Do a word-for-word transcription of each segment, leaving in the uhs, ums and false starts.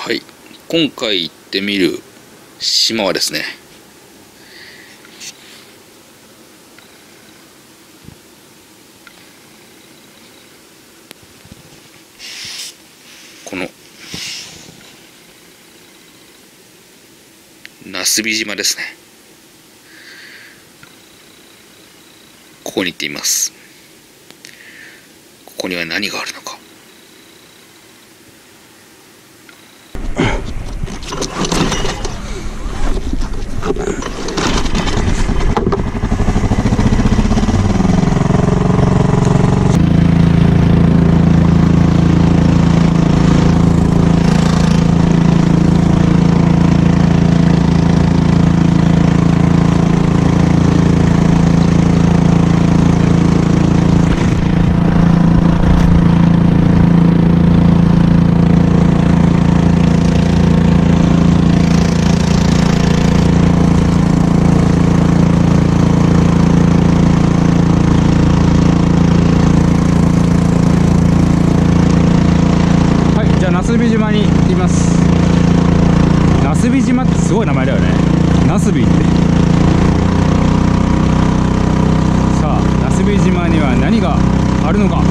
はい、今回行ってみる島はですね、この那須美島ですね。ここに行っています。ここには何があるのか。那須美島にいます。那須美島ってすごい名前だよね。那須美って。さあ、那須美島には何があるのか。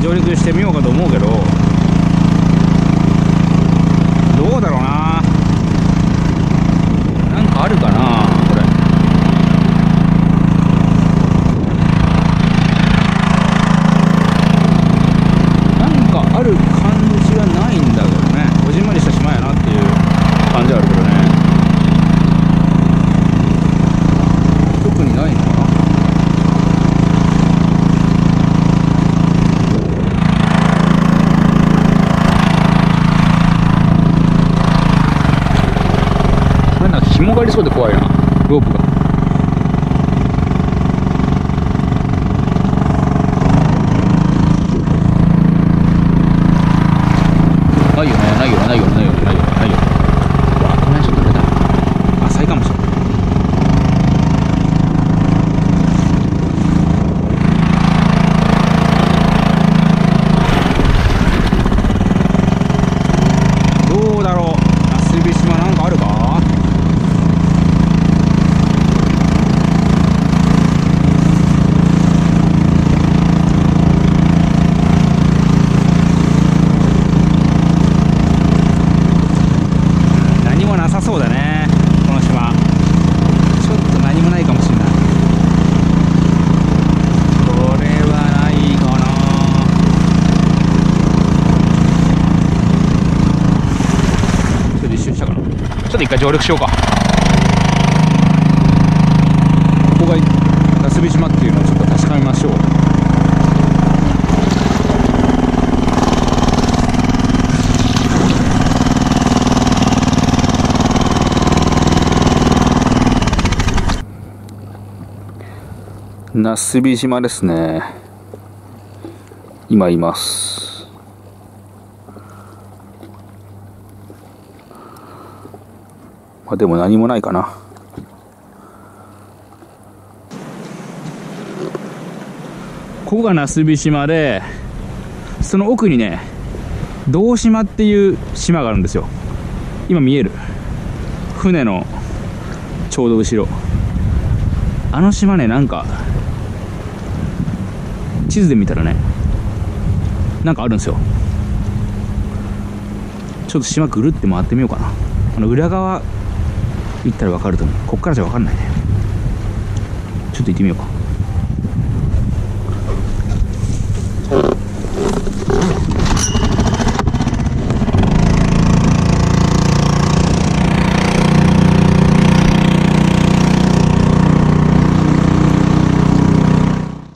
上陸してみようかと思うけど、どうだろうな。なんかあるかなこれ。なんかある感じがないんだけどね。こじんまりした島やなっていう感じあるけどね。特にないのかな。がりそうで怖いな、ロープが。ないよね、ないよね、ないよね、ないよね、ないよね、ないよね。わあ、この辺ちょっと出た。浅いかもしれない。どうだろう、なすび島なんかあるか。そうだね、この島ちょっと何もないかもしれない。これはないかな。ちょっと一瞬したかな。ちょっと一回上陸しようか。ここが那須美島っていうのをちょっと確かめましょう。那須美島ですね。今います。まあでも何もないかな。ここが那須美島で、その奥にね堂島っていう島があるんですよ。今見える船のちょうど後ろ、あの島ね、なんか地図で見たらね、なんかあるんですよ。ちょっと島ぐるって回ってみようかな。あの裏側行ったら分かると思う。こっからじゃ分かんないね。ちょっと行ってみようか。